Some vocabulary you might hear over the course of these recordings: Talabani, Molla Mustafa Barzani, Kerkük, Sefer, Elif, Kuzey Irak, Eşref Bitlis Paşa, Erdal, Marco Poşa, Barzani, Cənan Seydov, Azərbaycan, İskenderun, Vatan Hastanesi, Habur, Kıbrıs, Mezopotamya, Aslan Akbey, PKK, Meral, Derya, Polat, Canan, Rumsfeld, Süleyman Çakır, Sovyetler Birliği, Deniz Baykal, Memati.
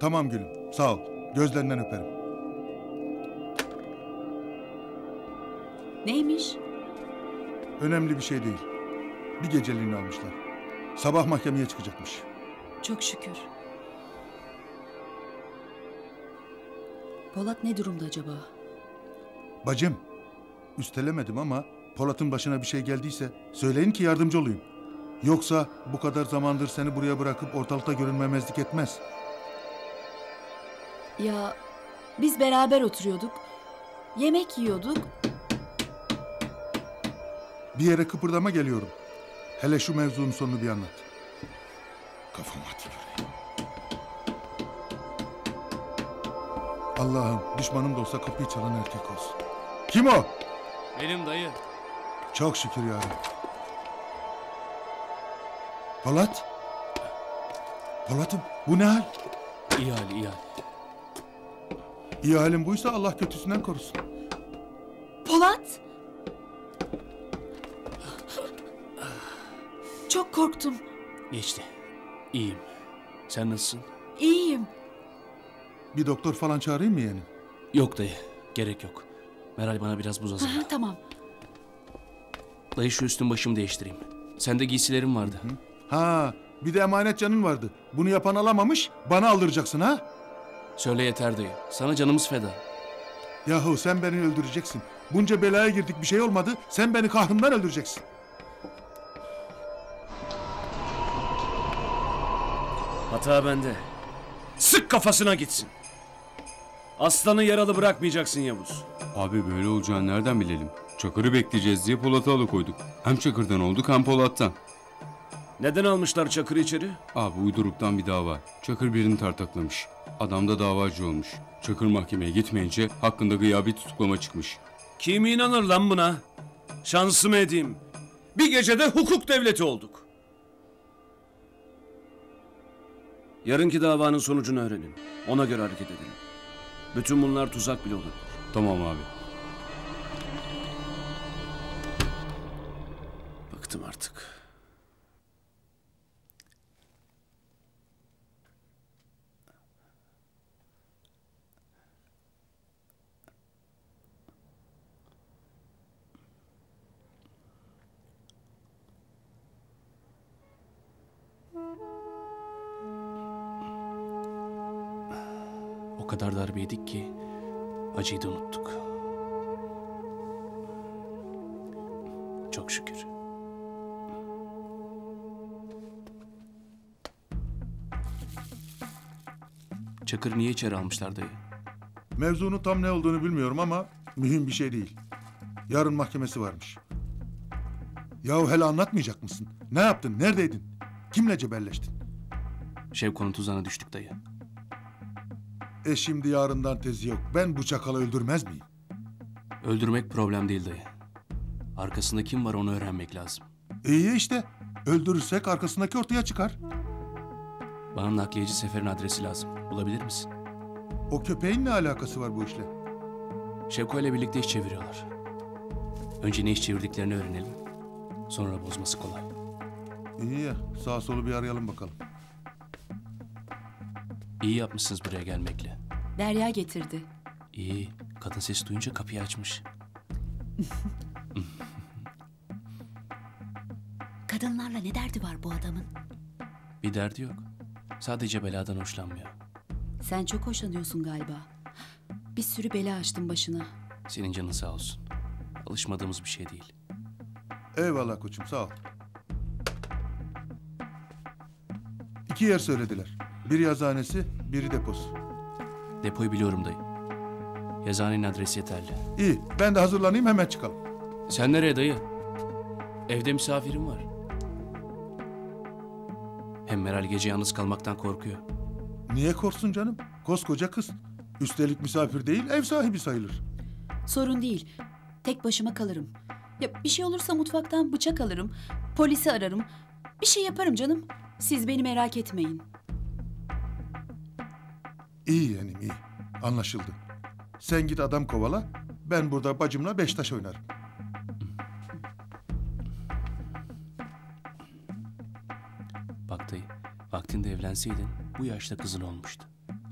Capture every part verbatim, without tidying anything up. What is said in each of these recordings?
Tamam gülüm, sağ ol. Gözlerinden öperim. Neymiş? Önemli bir şey değil. Bir geceliğini almışlar. Sabah mahkemeye çıkacakmış. Çok şükür. Polat ne durumda acaba? Bacım, üstelemedim ama Polat'ın başına bir şey geldiyse söyleyin ki yardımcı olayım. Yoksa bu kadar zamandır seni buraya bırakıp ortalıkta görünmemezlik etmez. Ya biz beraber oturuyorduk, yemek yiyorduk. Bir yere kıpırdama geliyorum. Hele şu mevzunun sonunu bir anlat. Kafama tüküreyim. Allah'ım, düşmanım da olsa kapıyı çalan erkek olsun. Kim o? Benim dayı. Çok şükür ya. Polat? Polat'ım, bu ne hal? İyi hal, iyi hal. İyi halin buysa Allah kötüsünden korusun. Polat! Çok korktum. Geçti. İyiyim. Sen nasılsın? İyiyim. Bir doktor falan çağırayım mı yeğenim? Yok dayı, gerek yok. Meral bana biraz buz hazırla. Tamam. Dayı şu üstüm başımı değiştireyim. Sende giysilerim vardı. Hı hı. Ha, bir de emanet canın vardı. Bunu yapan alamamış, bana aldıracaksın ha? Söyle yeter dayı, sana canımız feda. Yahu sen beni öldüreceksin. Bunca belaya girdik, bir şey olmadı. Sen beni kahrımdan öldüreceksin. Hata bende. Sık kafasına gitsin. Aslanı yaralı bırakmayacaksın Yavuz. Abi böyle olacağını nereden bilelim? Çakır'ı bekleyeceğiz diye Polat'ı alıkoyduk. Hem Çakır'dan olduk hem Polat'tan. Neden almışlar Çakır'ı içeri? Abi uyduruktan bir dava. Çakır birini tartaklamış. Adam da davacı olmuş. Çakır mahkemeye gitmeyince hakkında gıyabi tutuklama çıkmış. Kim inanır lan buna? Şansımı edeyim. Bir gecede hukuk devleti olduk. Yarınki davanın sonucunu öğrenin. Ona göre hareket edelim. Bütün bunlar tuzak bile olabilir. Tamam abi. Bıktım artık. O kadar darbe yedik ki acıyı da unuttuk. Çok şükür. Çakır niye içeri almışlar dayı? Mevzunun tam ne olduğunu bilmiyorum ama mühim bir şey değil. Yarın mahkemesi varmış. Yahu hele anlatmayacak mısın? Ne yaptın? Neredeydin? Kimle cebelleştin? Şevko'nun tuzağına düştük dayı. E şimdi yarından tezi yok. Ben bu çakalı öldürmez miyim? Öldürmek problem değil dayı. Arkasında kim var onu öğrenmek lazım. İyi işte. Öldürürsek arkasındaki ortaya çıkar. Bana nakliyeci Sefer'in adresi lazım. Bulabilir misin? O köpeğin ne alakası var bu işle? Şevko ile birlikte iş çeviriyorlar. Önce ne iş çevirdiklerini öğrenelim. Sonra bozması kolay. İyi ya. Sağ solu bir arayalım bakalım. İyi yapmışsınız buraya gelmekle. Derya getirdi. İyi. Kadın sesi duyunca kapıyı açmış. Kadınlarla ne derdi var bu adamın? Bir derdi yok. Sadece beladan hoşlanmıyor. Sen çok hoşlanıyorsun galiba. Bir sürü bela açtın başına. Senin canın sağ olsun. Alışmadığımız bir şey değil. Eyvallah koçum, sağ ol. İki yer söylediler. Biri yazıhanesi, biri deposu. Depoyu biliyorum dayı. Yazıhanenin adresi yeterli. İyi, ben de hazırlanayım, hemen çıkalım. Sen nereye dayı? Evde misafirim var. Hem Meral gece yalnız kalmaktan korkuyor. Niye korksun canım? Koskoca kız. Üstelik misafir değil, ev sahibi sayılır. Sorun değil. Tek başıma kalırım. Ya bir şey olursa mutfaktan bıçak alırım. Polisi ararım. Bir şey yaparım canım. Siz beni merak etmeyin. İyi yeğenim, iyi. Anlaşıldı. Sen git adam kovala, ben burada bacımla beş taş oynarım. Bak dayı, vaktinde evlenseydin bu yaşta kızın olmuştu.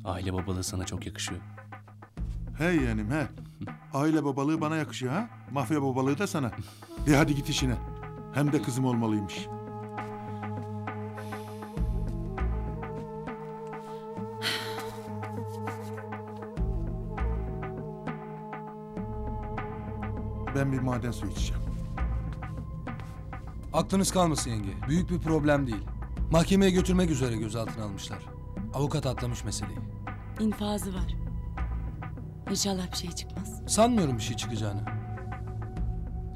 Aile babalığı sana çok yakışıyor. He yeğenim he. Aile babalığı bana yakışıyor ha. Mafya babalığı da sana. De hadi git işine. Hem de kızım olmalıymış. Ben bir maden suyu içeceğim. Aklınız kalmasın yenge. Büyük bir problem değil. Mahkemeye götürmek üzere gözaltına almışlar. Avukat atlamış meseleyi. İnfazı var. İnşallah bir şey çıkmaz. Sanmıyorum bir şey çıkacağını.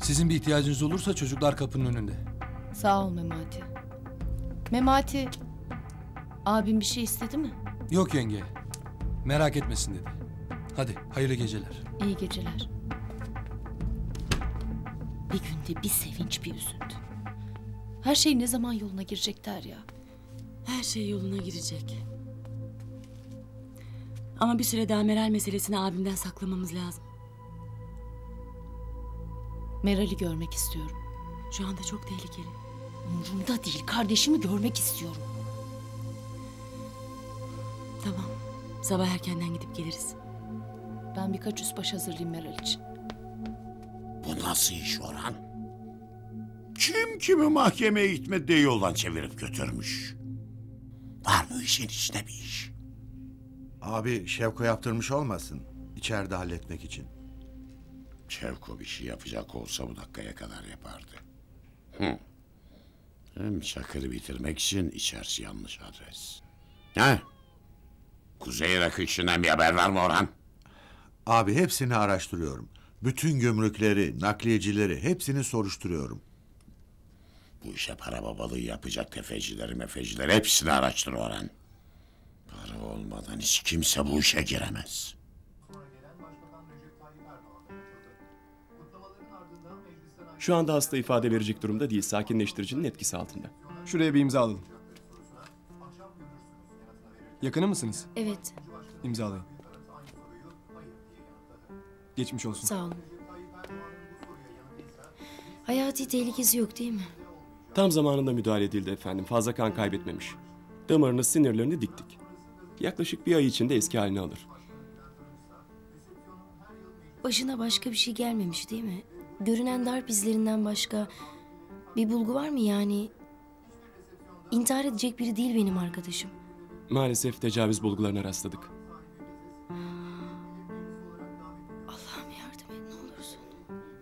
Sizin bir ihtiyacınız olursa çocuklar kapının önünde. Sağ ol Memati. Memati, abim bir şey istedi mi? Yok yenge. Merak etmesin dedi. Hadi hayırlı geceler. İyi geceler. Bir günde bir sevinç, bir üzüntü. Her şey ne zaman yoluna girecek Derya? Her şey yoluna girecek. Ama bir süre daha Meral meselesini abimden saklamamız lazım. Meral'i görmek istiyorum. Şu anda çok tehlikeli. Umurumda değil, kardeşimi görmek istiyorum. Tamam, sabah erkenden gidip geliriz. Ben birkaç yüzbaşı hazırlayayım Meral için. Bu nasıl iş Orhan? Kim kimi mahkemeye gitmediği de yoldan çevirip götürmüş. Var mı işin içine bir iş? Abi Şevko yaptırmış olmasın. İçeride halletmek için. Şevko bir şey yapacak olsa bu dakikaya kadar yapardı. Hı. Hem Çakır'ı bitirmek için içerisi yanlış adres. Ha? Kuzey Irak içinden bir haber var mı Orhan? Abi hepsini araştırıyorum. Bütün gümrükleri, nakliyecileri hepsini soruşturuyorum. Bu işe para babalığı yapacak tefecileri, mefecileri hepsini araştır Orhan. Para olmadan hiç kimse bu işe giremez. Şu anda hasta ifade verecek durumda değil, sakinleştiricinin etkisi altında. Şuraya bir imza alalım. Yakını mısınız? Evet. İmzalayın. Geçmiş olsun. Sağ olun. Hayati tehlikesi yok değil mi? Tam zamanında müdahale edildi efendim. Fazla kan kaybetmemiş. Damarını, sinirlerini diktik. Yaklaşık bir ay içinde eski halini alır. Başına başka bir şey gelmemiş değil mi? Görünen darp izlerinden başka bir bulgu var mı yani? İntihar edecek biri değil benim arkadaşım. Maalesef tecavüz bulgularına rastladık.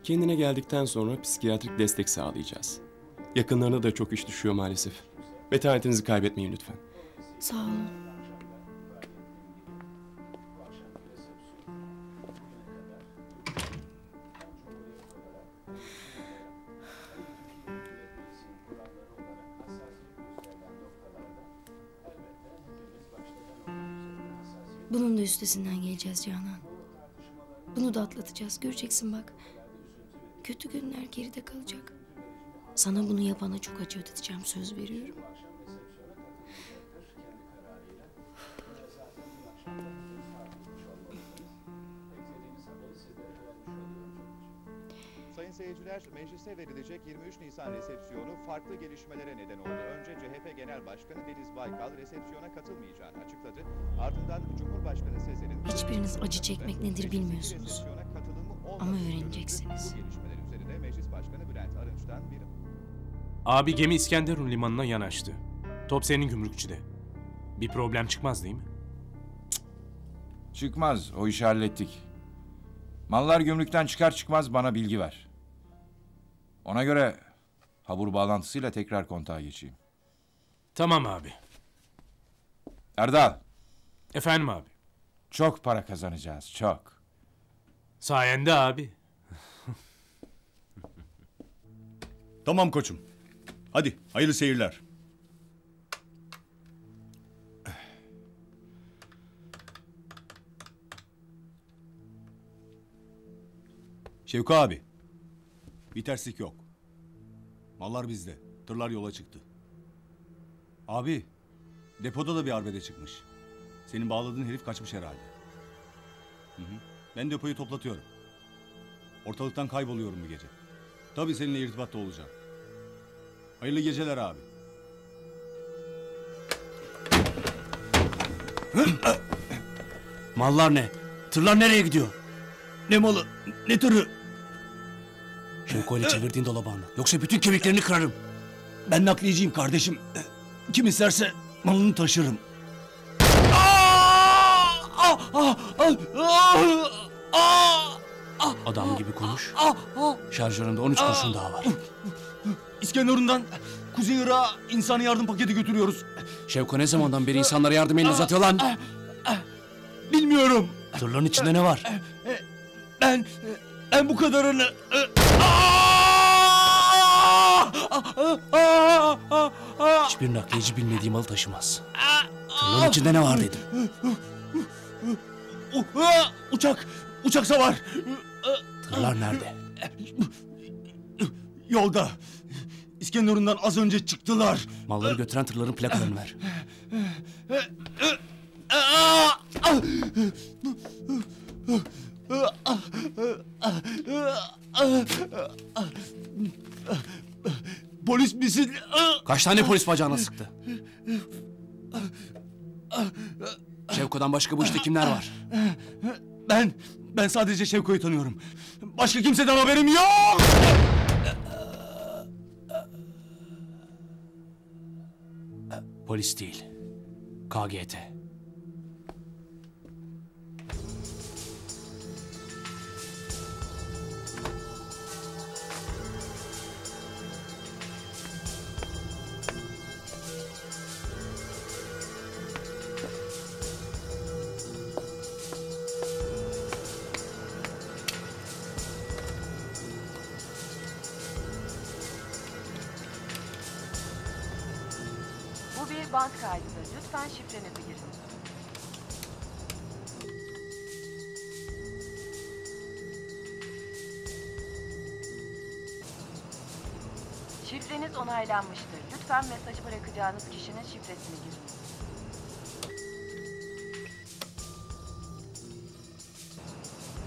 Kendine geldikten sonra psikiyatrik destek sağlayacağız. Yakınlarına da çok iş düşüyor maalesef. Metanetinizi kaybetmeyin lütfen. Sağ olun. Bunun da üstesinden geleceğiz Canan. Bunu da atlatacağız. Göreceksin bak. Kötü günler geride kalacak. Sana bunu yapana çok acı ödeteceğim, söz veriyorum. Sayın seyirciler, meclise verilecek yirmi üç Nisan resepsiyonu farklı gelişmelere neden oldu. Önce C H P Genel Başkanı Deniz Baykal resepsiyona katılmayacağını açıkladı. Ardından Cumhurbaşkanı Sezer'in... Hiçbiriniz acı çekmek nedir bilmiyorsunuz. Ama öğreneceksiniz. Abi gemi İskenderun limanına yanaştı. Top senin gümrükçüde. Bir problem çıkmaz değil mi? Çıkmaz. O işi hallettik. Mallar gümrükten çıkar çıkmaz bana bilgi ver. Ona göre Habur bağlantısıyla tekrar kontağa geçeyim. Tamam abi. Erdal. Efendim abi. Çok para kazanacağız. Çok. Sayende abi. Tamam koçum. Hadi hayırlı seyirler. Şevko abi. Bir terslik yok. Mallar bizde. Tırlar yola çıktı. Abi. Depoda da bir arbede çıkmış. Senin bağladığın herif kaçmış herhalde. Hı hı. Ben depoyu toplatıyorum. Ortalıktan kayboluyorum bu gece. Tabii seninle irtibatta olacağım. Hayırlı geceler abi. Mallar ne? Tırlar nereye gidiyor? Ne malı? Ne tırı? Şevko ile çevirdiğin dolabı anlat. Yoksa bütün kemiklerini kırarım. Ben nakliyeciyim kardeşim. Kim isterse malını taşırım. Adam gibi konuş. Şarjöründe on üç kurşun daha var. İskenderun'dan Kuzey Irak'a insan yardım paketi götürüyoruz. Şevko ne zamandan beri insanlara yardım elini uzatıyor lan? Bilmiyorum. Tırların içinde ne var? Ben ben bu kadarını. Hiçbir nakliyeci bilmediği malı taşımaz. Tırların içinde ne var dedim. Uçak, uçak savar. Tırlar nerede? Yolda. İskenderun'dan az önce çıktılar. Malları götüren tırların plakalarını ver. Polis misin? Kaç tane polis bacağına sıktı? Şevko'dan başka bu işte kimler var? Ben, ben sadece Şevko'yu tanıyorum. Başka kimseden haberim yok! Polis değil, K G T. Şifreniz onaylanmıştır. Lütfen mesajı bırakacağınız kişinin şifresini girin.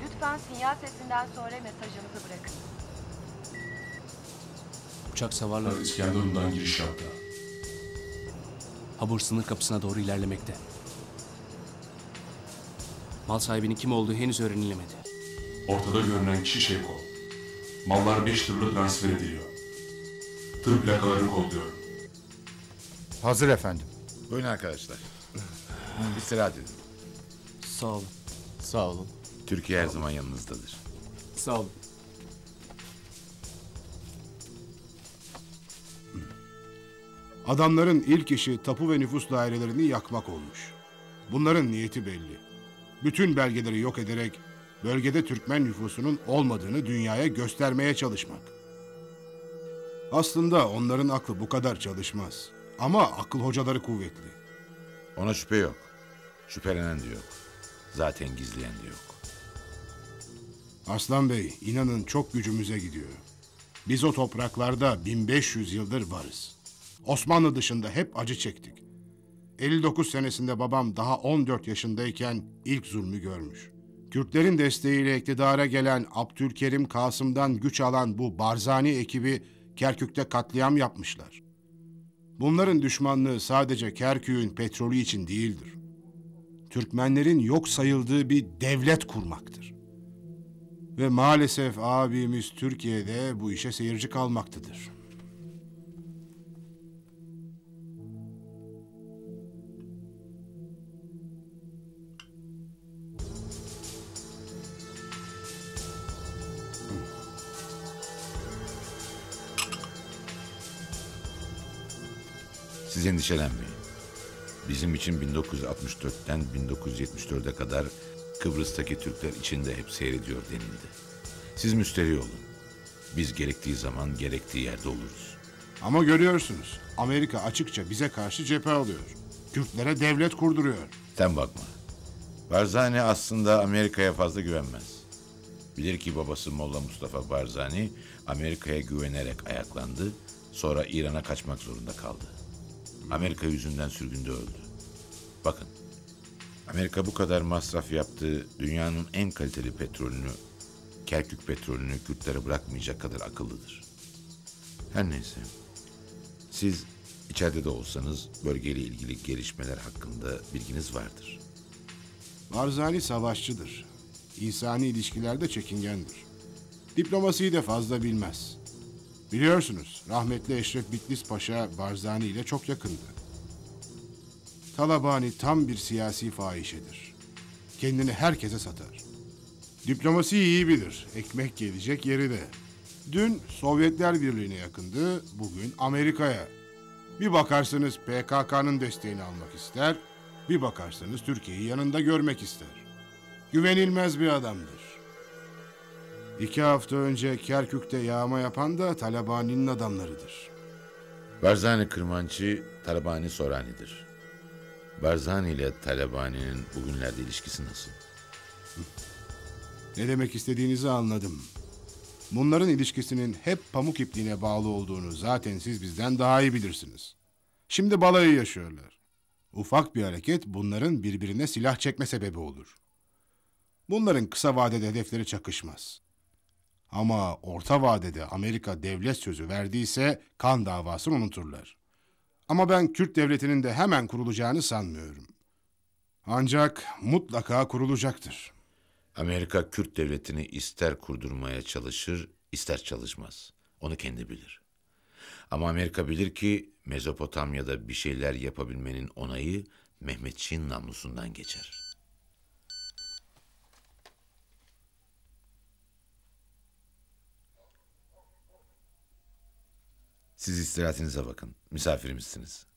Lütfen sinyal sesinden sonra mesajınızı bırakın. Uçak savarlar İskenderun'dan giriş yaptı. Habur sınır kapısına doğru ilerlemekte. Mal sahibinin kim olduğu henüz öğrenilemedi. Ortada görünen kişi Şevko. Mallar beş türlü transfer ediliyor. Tır plakalarını kodluyorum. Hazır efendim. Buyurun arkadaşlar. İstirahat edin. Sağ olun. Sağ olun. Türkiye her zaman yanınızdadır. Sağ olun. Adamların ilk işi tapu ve nüfus dairelerini yakmak olmuş. Bunların niyeti belli. Bütün belgeleri yok ederek bölgede Türkmen nüfusunun olmadığını dünyaya göstermeye çalışmak. Aslında onların aklı bu kadar çalışmaz. Ama akıl hocaları kuvvetli. Ona şüphe yok. Şüphelenen de yok. Zaten gizleyen de yok. Aslan Bey, inanın çok gücümüze gidiyor. Biz o topraklarda bin beş yüz yıldır varız. Osmanlı dışında hep acı çektik. elli dokuz senesinde babam daha on dört yaşındayken ilk zulmü görmüş. Kürtlerin desteğiyle iktidara gelen Abdülkerim Kasım'dan güç alan bu Barzani ekibi Kerkük'te katliam yapmışlar. Bunların düşmanlığı sadece Kerkük'ün petrolü için değildir. Türkmenlerin yok sayıldığı bir devlet kurmaktır. Ve maalesef abimiz Türkiye'de bu işe seyirci kalmaktadır. Siz endişelenmeyin. Bizim için bin dokuz yüz altmış dört'ten bin dokuz yüz yetmiş dört'e kadar Kıbrıs'taki Türkler içinde hep seyrediyor denildi. Siz müsterih olun. Biz gerektiği zaman gerektiği yerde oluruz. Ama görüyorsunuz, Amerika açıkça bize karşı cephe alıyor. Türklere devlet kurduruyor. Sen bakma. Barzani aslında Amerika'ya fazla güvenmez. Bilir ki babası Molla Mustafa Barzani Amerika'ya güvenerek ayaklandı, sonra İran'a kaçmak zorunda kaldı. Amerika yüzünden sürgünde öldü. Bakın, Amerika bu kadar masraf yaptığı dünyanın en kaliteli petrolünü, Kerkük petrolünü Kürtlere bırakmayacak kadar akıllıdır. Her neyse, siz içeride de olsanız bölgeyle ilgili gelişmeler hakkında bilginiz vardır. Barzani savaşçıdır. İnsani ilişkilerde çekingendir. Diplomasiyi de fazla bilmez. Biliyorsunuz, rahmetli Eşref Bitlis Paşa Barzani ile çok yakındı. Talabani tam bir siyasi fahişedir. Kendini herkese satar. Diplomasiyi iyi bilir. Ekmek gelecek yeri de. Dün Sovyetler Birliği'ne yakındı, bugün Amerika'ya. Bir bakarsınız P K K'nın desteğini almak ister, bir bakarsınız Türkiye'yi yanında görmek ister. Güvenilmez bir adamdır. İki hafta önce Kerkük'te yağma yapan da Talabani'nin adamlarıdır. Barzani kırmançı, Talabani soranidir. Barzani ile Talabani'nin bugünlerde ilişkisi nasıl? Ne demek istediğinizi anladım. Bunların ilişkisinin hep pamuk ipliğine bağlı olduğunu zaten siz bizden daha iyi bilirsiniz. Şimdi balayı yaşıyorlar. Ufak bir hareket bunların birbirine silah çekme sebebi olur. Bunların kısa vadede hedefleri çakışmaz. Ama orta vadede Amerika devlet sözü verdiyse kan davasını unuturlar. Ama ben Kürt devletinin de hemen kurulacağını sanmıyorum. Ancak mutlaka kurulacaktır. Amerika Kürt devletini ister kurdurmaya çalışır, ister çalışmaz. Onu kendi bilir. Ama Amerika bilir ki Mezopotamya'da bir şeyler yapabilmenin onayı Mehmetçiğin namlusundan geçer. Siz istirahatinize bakın. Misafirimizsiniz.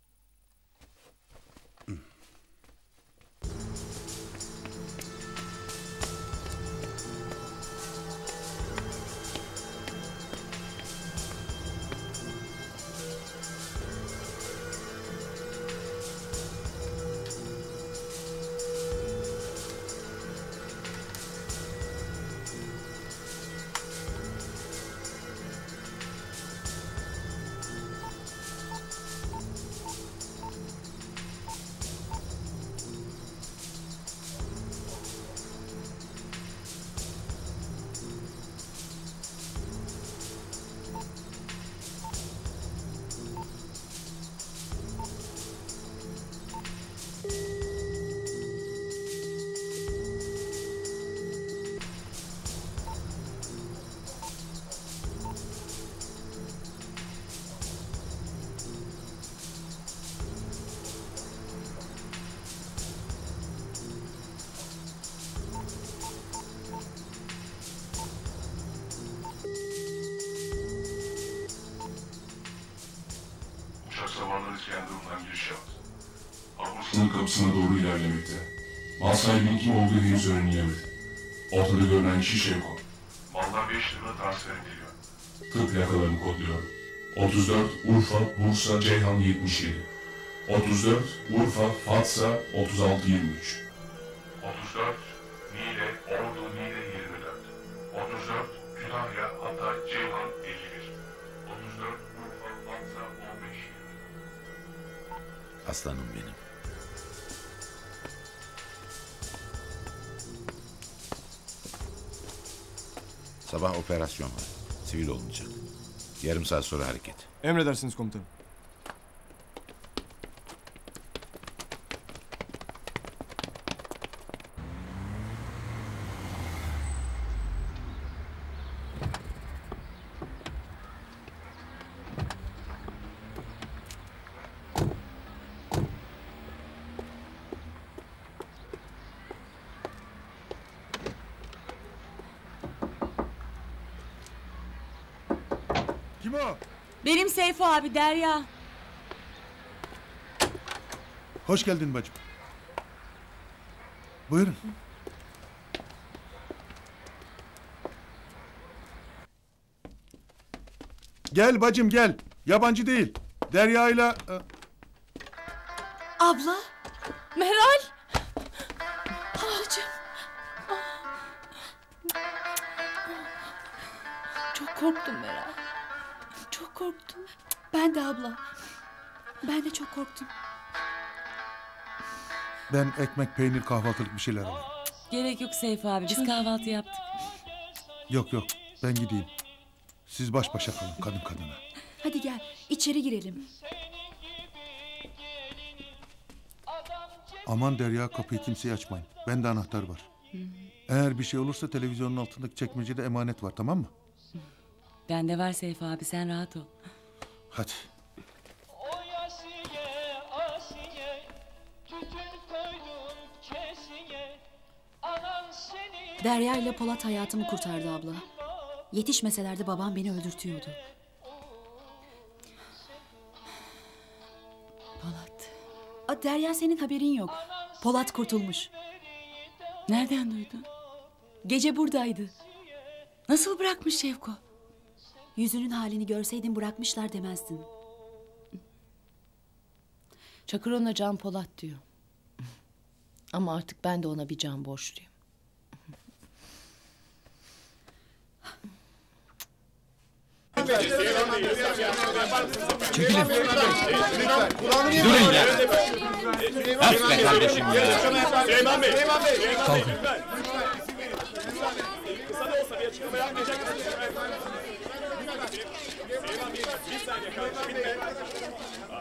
İskenderun'dan giriş yaptı. Habur sınır kapısına doğru ilerlemekte. Mal sahibinin kim olduğu henüz öğrenilemedi. Ortada görünen kişi Şevko. Mallar beş lira transfer ediliyor. Tıp plakalarını kodluyor. otuz dört Urfa, Bursa, Ceyhan yetmiş yedi. otuz dört Urfa, Fatsa otuz altı yirmi üç. otuz dört Niğde, Ordu, Niğde yirmi dört. otuz dört Kütahya, Hatay, Ceyhan elli bir. otuz dört Urfa, Fatsa on beş yirmi. Aslanım benim. Sabah operasyon var. Sivil olunacak. Yarım saat sonra hareket. Emredersiniz komutanım. Benim Seyfo abi, Derya. Hoş geldin bacım. Buyurun. Gel bacım gel. Yabancı değil. Derya ile... Abla. Meral. Halacığım. Çok korktum Meral. Çok korktum. Ben de abla. Ben de çok korktum. Ben ekmek, peynir, kahvaltılık bir şeyler alayım. Gerek yok Seyfi abi. Biz kahvaltı yaptık. Yok yok. Ben gideyim. Siz baş başa kalın kadın kadına. Hadi gel. İçeri girelim. Aman Derya, kapıyı kimseye açmayın. Bende anahtar var. Hı hı. Eğer bir şey olursa televizyonun altındaki çekmecede emanet var, tamam mı? Bende var Seyfi abi, sen rahat ol. Hadi. Derya ile Polat hayatımı kurtardı abla. Yetişmeselerdi babam beni öldürtüyordu. Polat. A, Derya, senin haberin yok. Polat kurtulmuş. Nereden duydun? Gece buradaydı. Nasıl bırakmış Şevko? Yüzünün halini görseydin bırakmışlar demezdin. Çakır ona Can Polat diyor. Ama artık ben de ona bir can borçluyum. Çekilin. Durun ya. Öf be kardeşim ya. Süleyman Bey. Kalkın.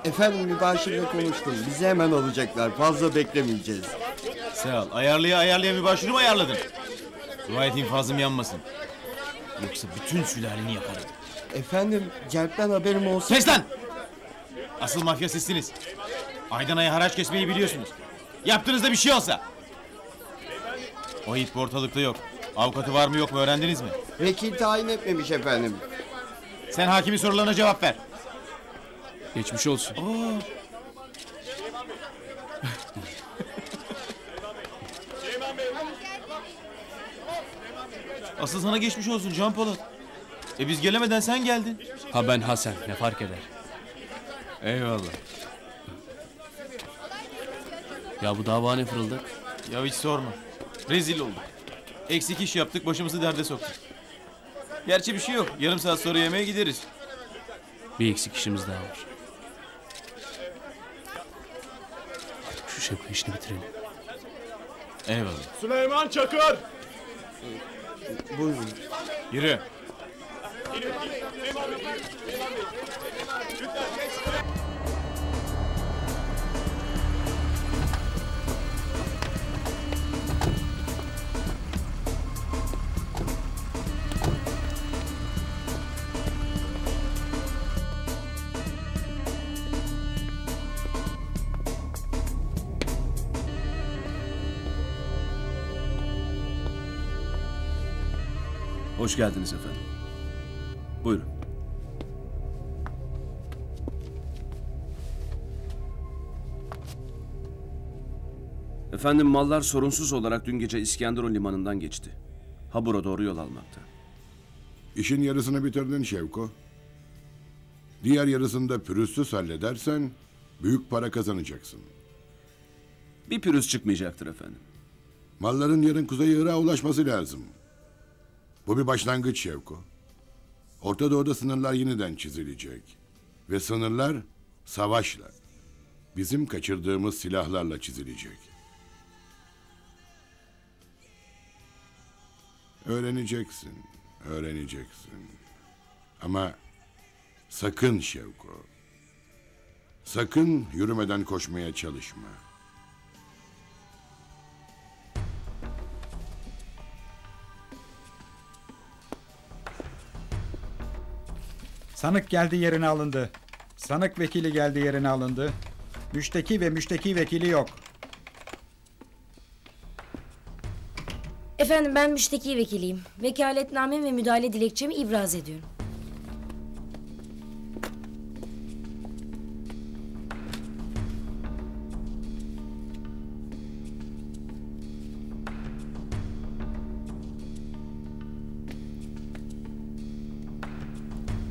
Efendim, mübaşirle konuştum. Bizi hemen alacaklar. Fazla beklemeyeceğiz. Sağ ol. Ayarlaya ayarlaya mübaşiri mi ayarladın? Dua et infazım yanmasın. Yoksa bütün sülaleni yakarım. Efendim, Celp'ten haberim olsun. Kes lan! Asıl mafya sizsiniz. Aydan aya haraç kesmeyi biliyorsunuz. Yaptığınızda bir şey olsa. O it ortalıkta yok. Avukatı var mı yok mu öğrendiniz mi? Vekil tayin etmemiş efendim. Sen hakimin sorularına cevap ver. Geçmiş olsun. Oo. Asıl sana geçmiş olsun Can Polat. E biz gelemeden sen geldin. Ha ben Hasan, ne fark eder? Eyvallah. Ya bu dava ne fırıldak? Ya hiç sorma. Rezil olduk. Eksik iş yaptık, başımızı derde soktuk. Gerçi bir şey yok. Yarım saat sonra yemeğe gideriz. Bir eksik işimiz daha var. Artık şu Şevko işini bitirelim. Eyvallah. Süleyman Çakır! Buyurun. Yürü. Hoş geldiniz efendim. Buyurun. Efendim, mallar sorunsuz olarak dün gece İskenderun limanından geçti. Habur'a doğru yol almakta. İşin yarısını bitirdin Şevko. Diğer yarısını da pürüzsüz halledersen büyük para kazanacaksın. Bir pürüz çıkmayacaktır efendim. Malların yarın Kuzey Irak'a ulaşması lazım. Bu bir başlangıç Şevko. Orta Doğu'da sınırlar yeniden çizilecek. Ve sınırlar savaşla, bizim kaçırdığımız silahlarla çizilecek. Öğreneceksin, öğreneceksin. Ama sakın Şevko. Sakın yürümeden koşmaya çalışma. Sanık geldi, yerine alındı. Sanık vekili geldi, yerine alındı. Müşteki ve müşteki vekili yok. Efendim, ben müşteki vekiliyim. Vekaletname ve müdahale dilekçemi ibraz ediyorum.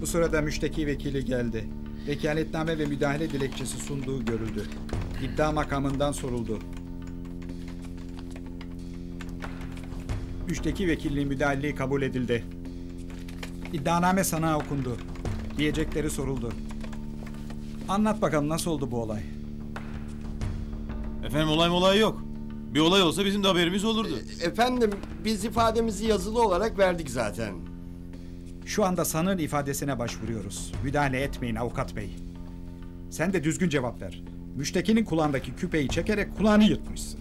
Bu sırada müşteki vekili geldi. Vekaletname ve müdahale dilekçesi sunduğu görüldü. İddia makamından soruldu. Müşteki vekilliği müdahaleyi kabul edildi. İddianame sanağa okundu. Diyecekleri soruldu. Anlat bakalım, nasıl oldu bu olay? Efendim, olay mı olay yok. Bir olay olsa bizim de haberimiz olurdu. E, efendim, biz ifademizi yazılı olarak verdik zaten. Şu anda sanığın ifadesine başvuruyoruz. Müdahale etmeyin avukat bey. Sen de düzgün cevap ver. Müştekinin kulağındaki küpeyi çekerek kulağını yırtmışsın.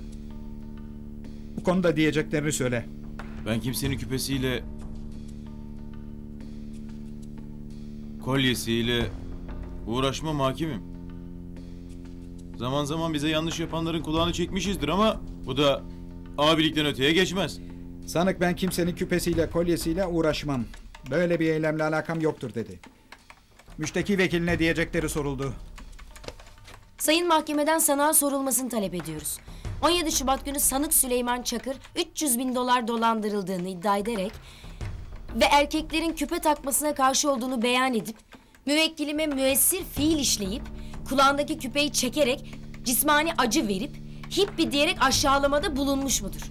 Bu konuda diyeceklerini söyle. Ben kimsenin küpesiyle, kolyesiyle uğraşmam hakimim. Zaman zaman bize yanlış yapanların kulağını çekmişizdir ama bu da abilikten öteye geçmez. Sanık ben kimsenin küpesiyle, kolyesiyle uğraşmam. Böyle bir eylemle alakam yoktur dedi. Müşteki vekiline diyecekleri soruldu. Sayın mahkemeden sanığa sorulmasını talep ediyoruz. on yedi Şubat günü sanık Süleyman Çakır üç yüz bin dolar dolandırıldığını iddia ederek ve erkeklerin küpe takmasına karşı olduğunu beyan edip müvekkilime müessir fiil işleyip kulağındaki küpeyi çekerek cismani acı verip hippi diyerek aşağılamada bulunmuş mudur?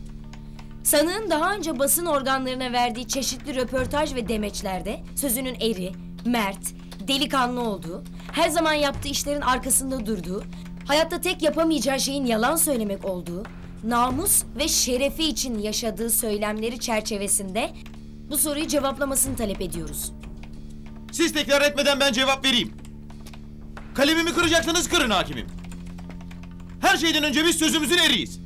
Sanığın daha önce basın organlarına verdiği çeşitli röportaj ve demeçlerde sözünün eri, mert, delikanlı olduğu, her zaman yaptığı işlerin arkasında durduğu, hayatta tek yapamayacağı şeyin yalan söylemek olduğu, namus ve şerefi için yaşadığı söylemleri çerçevesinde bu soruyu cevaplamasını talep ediyoruz. Siz tekrar etmeden ben cevap vereyim. Kalemimi kıracaksınız, kırın hakimim. Her şeyden önce biz sözümüzün eriyiz.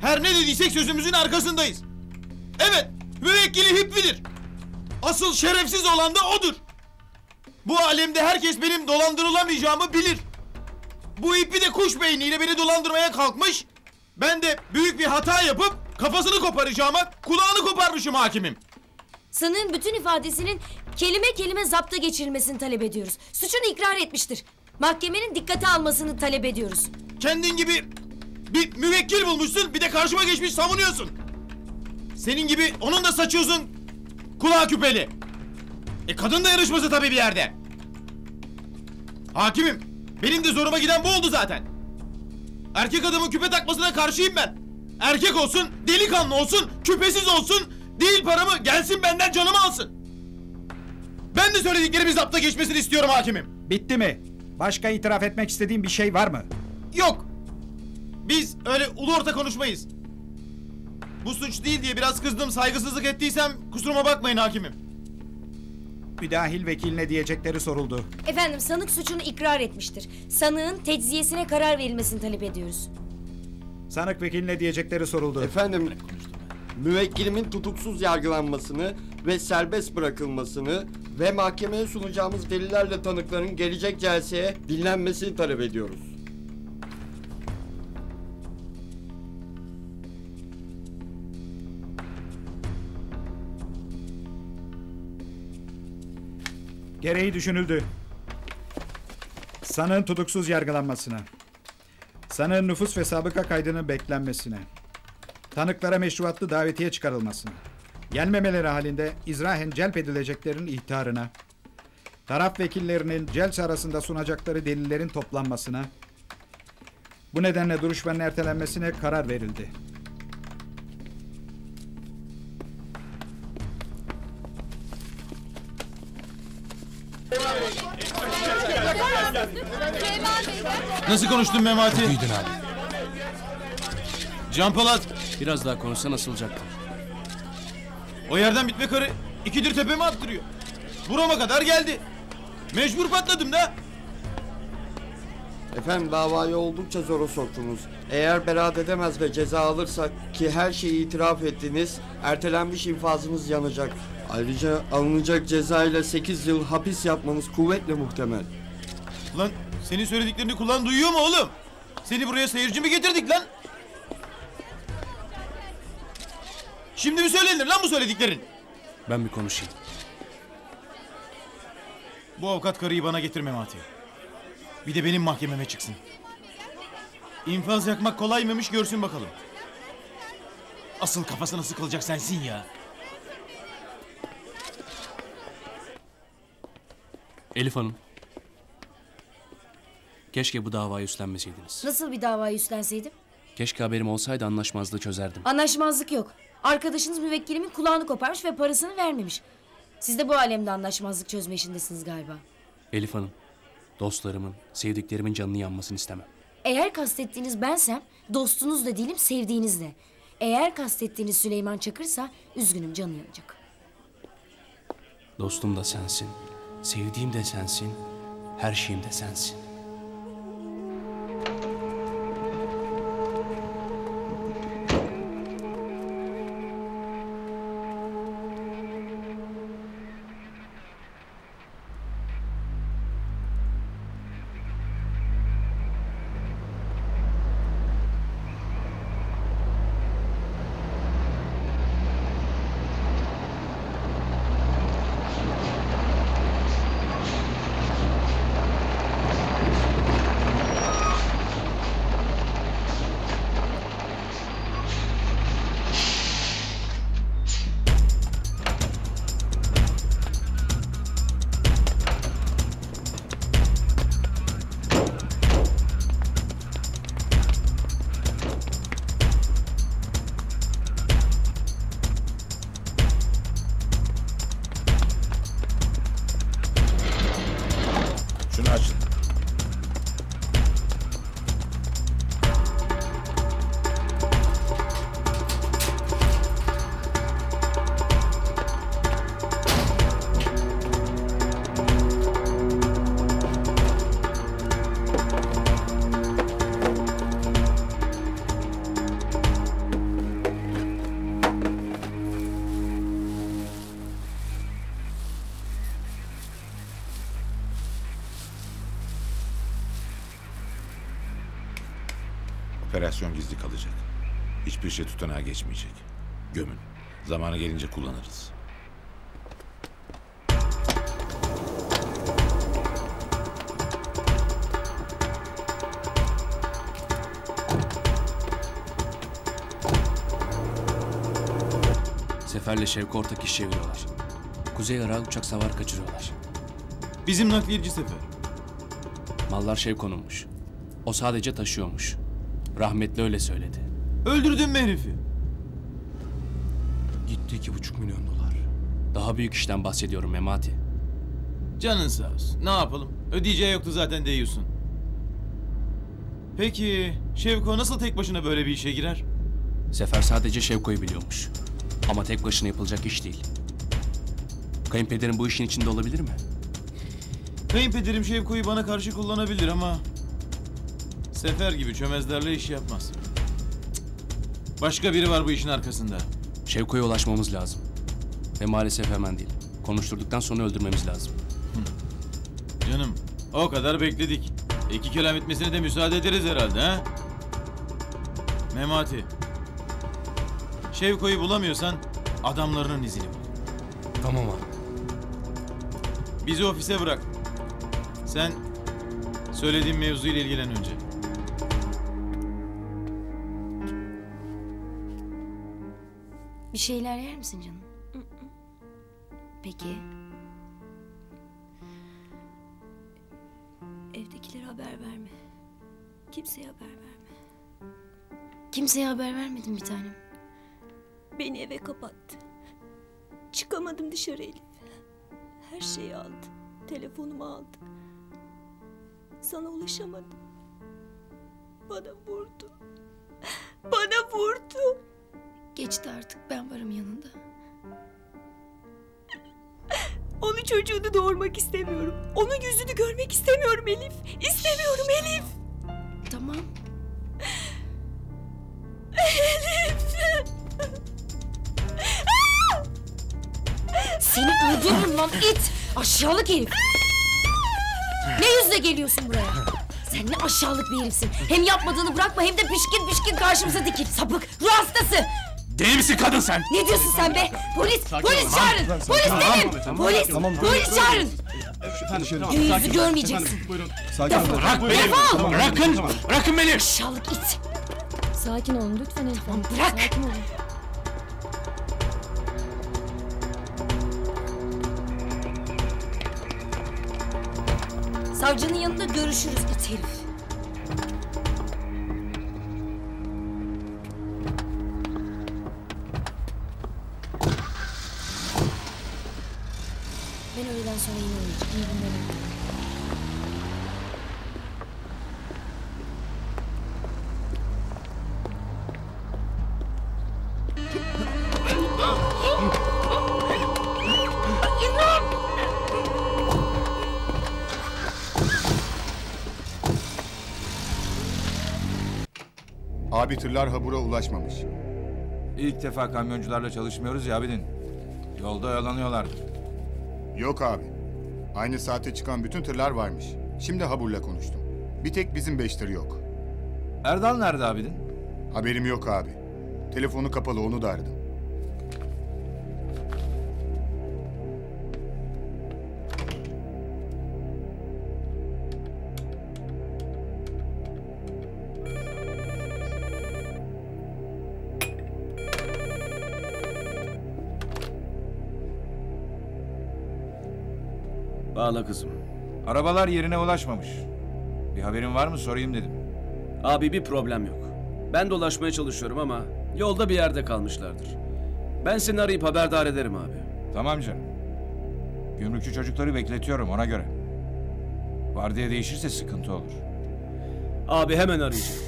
Her ne dediysek sözümüzün arkasındayız. Evet, müvekkili hippidir. Asıl şerefsiz olan da odur. Bu alemde herkes benim dolandırılamayacağımı bilir. Bu hippi de kuş beyniyle beni dolandırmaya kalkmış. Ben de büyük bir hata yapıp kafasını koparacağıma kulağını koparmışım hakimim. Sanığın bütün ifadesinin kelime kelime zapta geçirilmesini talep ediyoruz. Suçunu ikrar etmiştir. Mahkemenin dikkate almasını talep ediyoruz. Kendin gibi bir müvekkil bulmuşsun, bir de karşıma geçmiş savunuyorsun. Senin gibi onun da saçı uzun, kulağı küpeli. E kadın da yarışması tabii bir yerde. Hakimim, benim de zoruma giden bu oldu zaten. Erkek adamın küpe takmasına karşıyım ben. Erkek olsun, delikanlı olsun, küpesiz olsun, değil paramı gelsin benden canımı alsın. Ben de söylediklerimi zapta geçmesini istiyorum hakimim. Bitti mi? Başka itiraf etmek istediğin bir şey var mı? Yok. Biz öyle ulu orta konuşmayız. Bu suç değil diye biraz kızdım, saygısızlık ettiysem kusuruma bakmayın hakimim. Müdahil vekiline diyecekleri soruldu. Efendim, sanık suçunu ikrar etmiştir. Sanığın tecziyesine karar verilmesini talep ediyoruz. Sanık vekiline diyecekleri soruldu. Efendim, müvekkilimin tutuksuz yargılanmasını ve serbest bırakılmasını ve mahkemeye sunacağımız delillerle tanıkların gelecek celseye dinlenmesini talep ediyoruz. Gereği düşünüldü. Sanığın tutuksuz yargılanmasına, sanığın nüfus ve sabıka kaydının beklenmesine, tanıklara meşruatlı davetiye çıkarılmasına, gelmemeleri halinde izrahen celp edileceklerin ihtarına, taraf vekillerinin celse arasında sunacakları delillerin toplanmasına, bu nedenle duruşmanın ertelenmesine karar verildi. Nasıl konuştun Memati? Çok iyiydin abi. Can Polat, biraz daha konuşsa nasıl olacaktı? O yerden bitme karı ikidir tepemi attırıyor. Burama kadar geldi. Mecbur patladım da. Efendim, davayı oldukça zora soktunuz. Eğer beraat edemez ve ceza alırsak ki her şeyi itiraf ettiniz, ertelenmiş infazınız yanacak. Ayrıca alınacak ceza ile sekiz yıl hapis yapmanız kuvvetle muhtemel. Lan senin söylediklerini kulağın duyuyor mu oğlum? Seni buraya seyirci mi getirdik lan? Şimdi mi söylenir lan bu söylediklerin? Ben bir konuşayım. Bu avukat karıyı bana getirme Memati. Bir de benim mahkememe çıksın. İnfaz yakmak kolaymış, görsün bakalım. Asıl kafasına sıkılacak sensin ya. Elif Hanım, keşke bu davayı üstlenmeseydiniz. Nasıl bir davayı üstlenseydim? Keşke haberim olsaydı anlaşmazlığı çözerdim. Anlaşmazlık yok. Arkadaşınız müvekkilimin kulağını koparmış ve parasını vermemiş. Siz de bu alemde anlaşmazlık çözme işindesiniz galiba. Elif Hanım, dostlarımın, sevdiklerimin canını yanmasını istemem. Eğer kastettiğiniz bensem, dostunuz da değilim, sevdiğiniz de. Eğer kastettiğiniz Süleyman Çakır'sa, üzgünüm, canı yanacak. Dostum da sensin, sevdiğim de sensin, her şeyim de sensin. operasyon gizli kalacak. Hiçbir şey tutanağa geçmeyecek. Gömün. Zamanı gelince kullanırız. Sefer'le Şevko ortak iş çeviriyorlar. Kuzey Irak uçak savar kaçırıyorlar. Bizim nakliyeci Sefer. Mallar Şevko'nunmuş. O sadece taşıyormuş. Rahmetli öyle söyledi. Öldürdün mü herifi? Gitti iki buçuk milyon dolar. Daha büyük işten bahsediyorum Memati. Canın sağ olsun. Ne yapalım? Ödeyeceği yoktu zaten deyiyorsun. Peki Şevko nasıl tek başına böyle bir işe girer? Sefer sadece Şevko'yu biliyormuş. Ama tek başına yapılacak iş değil. Kayınpederim bu işin içinde olabilir mi? Kayınpederim Şevko'yu bana karşı kullanabilir ama... Sefer gibi çömezlerle iş yapmaz. Başka biri var bu işin arkasında. Şevko'ya ulaşmamız lazım. Ve maalesef hemen değil. Konuşturduktan sonra öldürmemiz lazım. Hı. Canım, o kadar bekledik. İki kelam etmesine de müsaade ederiz herhalde ha? He? Memati. Şevko'yu bulamıyorsan adamlarının izini bul. Tamam abi. Bizi ofise bırak. Sen söylediğim mevzuyla ilgilen önce. Bir şeyler yer misin canım? Peki. Evdekilere haber verme. Kimseye haber verme. Kimseye haber vermedim bir tanem. Beni eve kapattı. Çıkamadım dışarı Elif. Her şeyi aldı. Telefonumu aldı. Sana ulaşamadım. Bana vurdu. Bana vurdu. Geçti artık. Ben varım yanında. Onun çocuğunu doğurmak istemiyorum. Onun yüzünü görmek istemiyorum Elif. İstemiyorum Elif. Tamam. Elif. Seni öldürürüm lan it! Aşağılık herif! Ne yüzle geliyorsun buraya? Sen ne aşağılık bir herifsin! Hem yapmadığını bırakma hem de pişkin pişkin karşımıza dikil! Sapık! Ruh hastası! Deli misin kadın sen? Ne diyorsun sen be? Polis! Polis çağırın! Polis dedim! Polis! Polis çağırın! Yüzü görmeyeceksin! Defol! Defol! Bırakın! Bırakın beni! Aşağılık it! Sakin olun lütfen Elif. Tamam bırak! Sakin olun. Savcının yanında görüşürüz it herif. Ben öğleden sonra yine uyuyacağım. İyi günler. Abi tırlar Habur'a ulaşmamış. İlk defa kamyoncularla çalışmıyoruz ya abidin. Yolda oyalanıyorlar. Yok abi. Aynı saate çıkan bütün tırlar varmış. Şimdi Habur'la konuştum. Bir tek bizim beş tır yok. Erdal nerede abidin? Haberim yok abi. Telefonu kapalı, onu da aradım. Bağla kızım. Arabalar yerine ulaşmamış. Bir haberin var mı sorayım dedim. Abi bir problem yok. Ben de ulaşmaya çalışıyorum ama yolda bir yerde kalmışlardır. Ben seni arayıp haberdar ederim abi. Tamam canım. Gümrükçü çocukları bekletiyorum ona göre. Vardiya değişirse sıkıntı olur. Abi hemen arayacağım.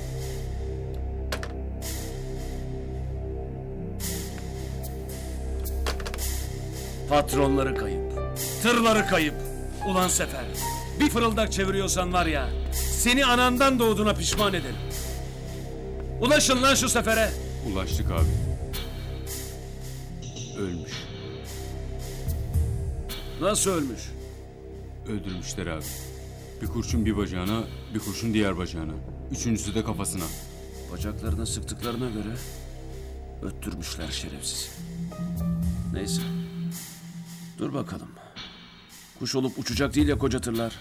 Patronları kayıp. Tırları kayıp. Ulan Sefer, bir fırıldak çeviriyorsan var ya, seni anandan doğduğuna pişman ederim. Ulaşın lan şu Sefer'e. Ulaştık abi. Ölmüş. Nasıl ölmüş? Öldürmüşler abi. Bir kurşun bir bacağına, bir kurşun diğer bacağına. Üçüncüsü de kafasına. Bacaklarına sıktıklarına göre öttürmüşler şerefsiz. Neyse. Dur bakalım. Kuş olup uçacak değil ya koca tırlar.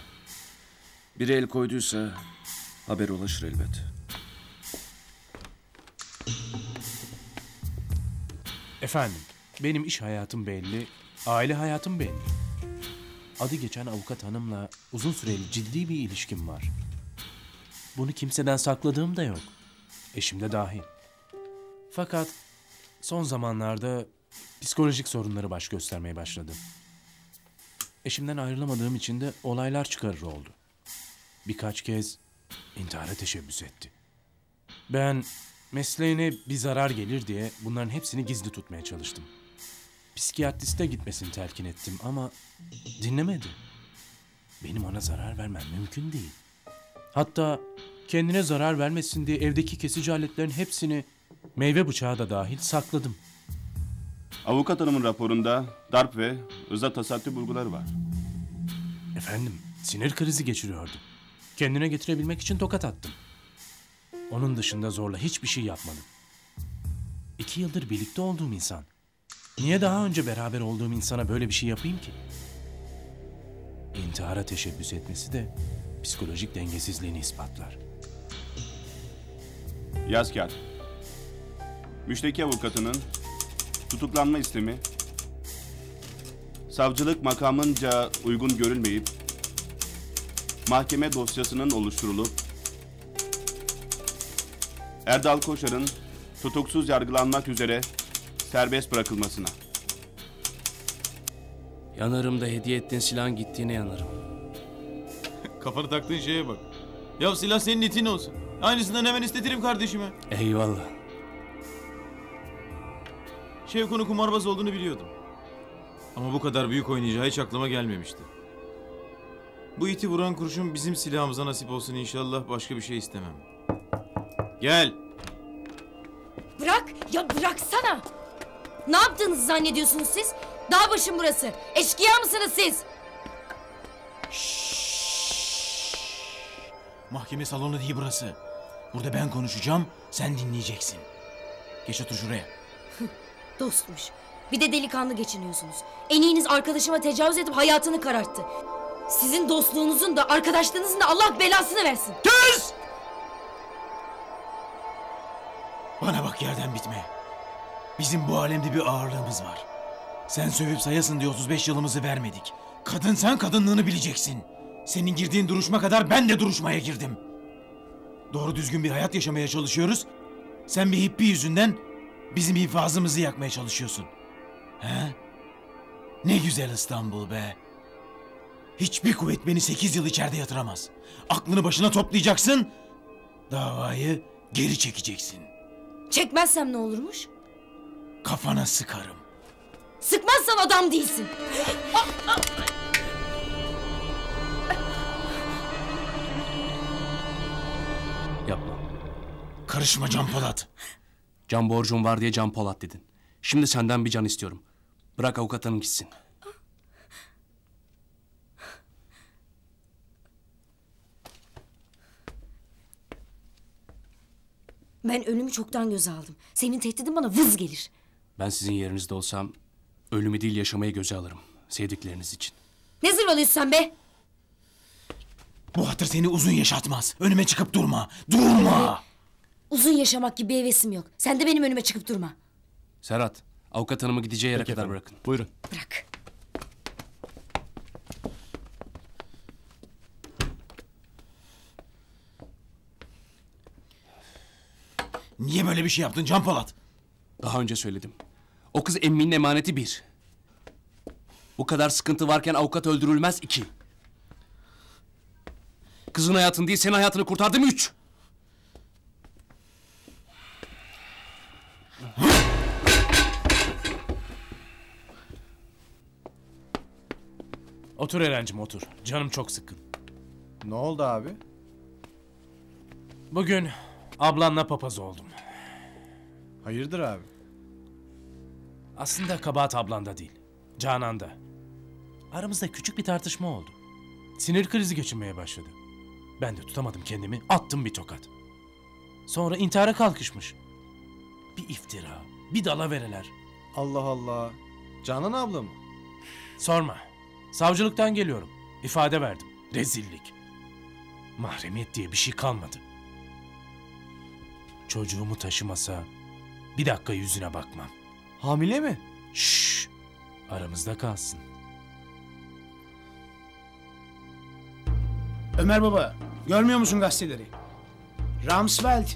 Biri el koyduysa haber ulaşır elbet. Efendim, benim iş hayatım belli, aile hayatım belli. Adı geçen avukat hanımla uzun süreli ciddi bir ilişkim var. Bunu kimseden sakladığım da yok. Eşim de dahil. Fakat son zamanlarda psikolojik sorunları baş göstermeye başladı. Eşimden ayrılamadığım için de olaylar çıkarır oldu. Birkaç kez intihara teşebbüs etti. Ben mesleğine bir zarar gelir diye bunların hepsini gizli tutmaya çalıştım. Psikiyatriste gitmesini telkin ettim ama dinlemedi. Benim ona zarar vermem mümkün değil. Hatta kendine zarar vermesin diye evdeki kesici aletlerin hepsini, meyve bıçağı da dahil, sakladım. Avukat hanımın raporunda darp ve ıza tasarruf bulguları var. Efendim, sinir krizi geçiriyordu. Kendine getirebilmek için tokat attım. Onun dışında zorla hiçbir şey yapmadım. İki yıldır birlikte olduğum insan. Niye daha önce beraber olduğum insana böyle bir şey yapayım ki? İntihara teşebbüs etmesi de psikolojik dengesizliğini ispatlar. Yaz kağıt. Müşteki avukatının tutuklanma istemi savcılık makamınca uygun görülmeyip mahkeme dosyasının oluşturulup Erdal Koçar'ın tutuksuz yargılanmak üzere serbest bırakılmasına. Yanarım da hediye ettiğin silahın gittiğine yanarım. Kafanı taktığın şeye bak. Ya silah senin itin olsun. Aynısından hemen istetirim kardeşime. Eyvallah. Şevko'nun kumarbaz olduğunu biliyordum. Ama bu kadar büyük oynayacağı hiç aklıma gelmemişti. Bu iti vuran kurşun bizim silahımıza nasip olsun inşallah, başka bir şey istemem. Gel. Bırak, ya bıraksana. Ne yaptığınızı zannediyorsunuz siz? Dağ başım burası. Eşkıya mısınız siz? Şşş. Mahkeme salonu değil burası. Burada ben konuşacağım, sen dinleyeceksin. Geç otur şuraya. Dostmuş. Bir de delikanlı geçiniyorsunuz. Eniniz arkadaşıma tecavüz edip hayatını kararttı. Sizin dostluğunuzun da arkadaşlığınızın da Allah belasını versin. Kız! Bana bak, yerden bitme. Bizim bu alemde bir ağırlığımız var. Sen sövüp sayasın diye otuz beş yılımızı vermedik. Kadın sen kadınlığını bileceksin. Senin girdiğin duruşma kadar ben de duruşmaya girdim. Doğru düzgün bir hayat yaşamaya çalışıyoruz. Sen bir hippi yüzünden bizim infazımızı yakmaya çalışıyorsun. He? Ne güzel İstanbul be. Hiçbir kuvvet beni sekiz yıl içeride yatıramaz. Aklını başına toplayacaksın. Davayı geri çekeceksin. Çekmezsem ne olurmuş? Kafana sıkarım. Sıkmazsan adam değilsin. Yapma. Karışma Can Polat. Can borcum var diye Can Polat dedin. Şimdi senden bir can istiyorum. Bırak avukat hanım gitsin. Ben ölümü çoktan göze aldım. Senin tehdidin bana vız gelir. Ben sizin yerinizde olsam ölümü değil yaşamayı göze alırım. Sevdikleriniz için. Ne zırvalıyorsun sen be? Bu hatır seni uzun yaşatmaz. Önüme çıkıp durma. Durma! Uzun yaşamak gibi bir hevesim yok. Sen de benim önüme çıkıp durma. Serhat, avukat hanımı gideceği yere Peki kadar efendim. Bırakın. Buyurun. Bırak. Niye böyle bir şey yaptın Can Polat? Daha önce söyledim. O kız emminin emaneti bir. Bu kadar sıkıntı varken avukat öldürülmez iki. Kızın hayatını değil senin hayatını kurtardım üç. Otur Eren'cim otur. Canım çok sıkkın. Ne oldu abi? Bugün ablanla papaz oldum. Hayırdır abi? Aslında kabahat ablanda değil, Canan'da. Aramızda küçük bir tartışma oldu. Sinir krizi geçirmeye başladı. Ben de tutamadım kendimi, attım bir tokat. Sonra intihara kalkışmış. Bir iftira, bir dalavereler. Allah Allah. Canan abla mı? Sorma. Savcılıktan geliyorum. İfade verdim. Rezillik. Mahremiyet diye bir şey kalmadı. Çocuğumu taşımasa bir dakika yüzüne bakmam. Hamile mi? Şşş. Aramızda kalsın. Ömer baba, görmüyor musun gazeteleri? Rumsfeld,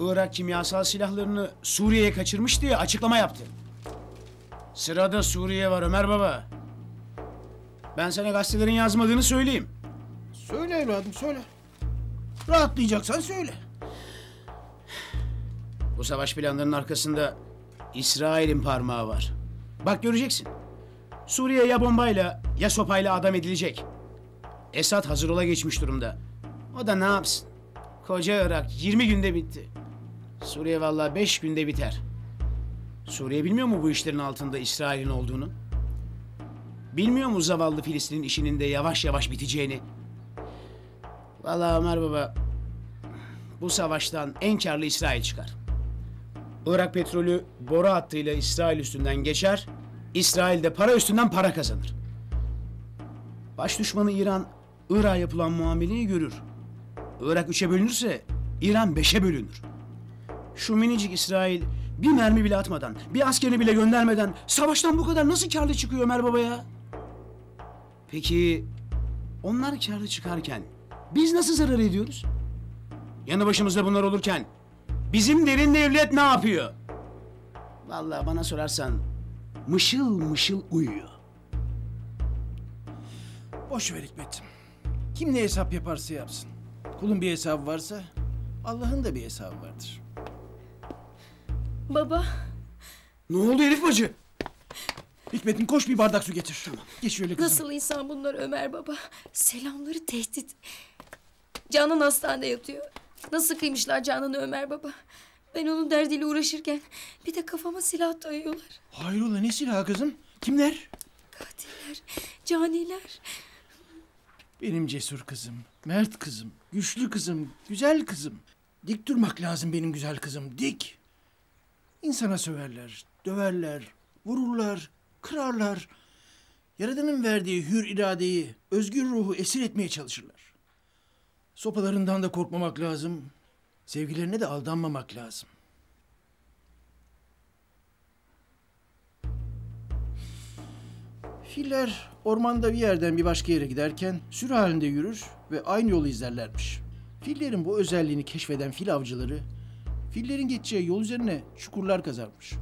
Irak kimyasal silahlarını Suriye'ye kaçırmış diye açıklama yaptı. Sırada Suriye var Ömer baba. Ben sana gazetelerin yazmadığını söyleyeyim. Söyle evladım, söyle. Rahatlayacaksan söyle. Bu savaş planlarının arkasında İsrail'in parmağı var. Bak göreceksin. Suriye ya bombayla ya sopayla adam edilecek. Esad hazır ola geçmiş durumda. O da ne yapsın? Koca Irak yirmi günde bitti. Suriye vallahi beş günde biter. Suriye bilmiyor mu bu işlerin altında İsrail'in olduğunu? Bilmiyor mu zavallı Filistin'in işinin de yavaş yavaş biteceğini? Vallahi Ömer baba, bu savaştan en karlı İsrail çıkar. Irak petrolü boru hattıyla İsrail üstünden geçer, İsrail de para üstünden para kazanır. Baş düşmanı İran, Irak'a yapılan muameleyi görür. Irak üçe bölünürse, İran beşe bölünür. Şu minicik İsrail bir mermi bile atmadan, bir askerini bile göndermeden savaştan bu kadar nasıl kârlı çıkıyor Ömer baba ya? Peki, onlar kârlı çıkarken biz nasıl zarar ediyoruz? Yanı başımızda bunlar olurken bizim derin devlet ne yapıyor? Vallahi bana sorarsan mışıl mışıl uyuyor. Boş ver Hikmet'im. Kim ne hesap yaparsa yapsın. Kulun bir hesabı varsa Allah'ın da bir hesabı vardır. Baba. Ne oldu Elif bacı? Hikmet'im koş bir bardak su getir. Tamam. Geç şöyle kızım. Nasıl insan bunlar Ömer baba? Selamları tehdit. Canan hastanede yatıyor. Nasıl kıymışlar Canan'ı Ömer baba? Ben onun derdiyle uğraşırken bir de kafama silah dayıyorlar. Hayrola ne silahı kızım? Kimler? Katiller, caniler. Benim cesur kızım, mert kızım, güçlü kızım, güzel kızım. Dik durmak lazım benim güzel kızım, dik. İnsana söverler, döverler, vururlar, kırarlar. Yaradan'ın verdiği hür iradeyi, özgür ruhu esir etmeye çalışırlar. Sopalarından da korkmamak lazım. Sevgilerine de aldanmamak lazım. Filler ormanda bir yerden bir başka yere giderken sürü halinde yürür ve aynı yolu izlerlermiş. Fillerin bu özelliğini keşfeden fil avcıları, fillerin geçeceği yol üzerine çukurlar kazarmış.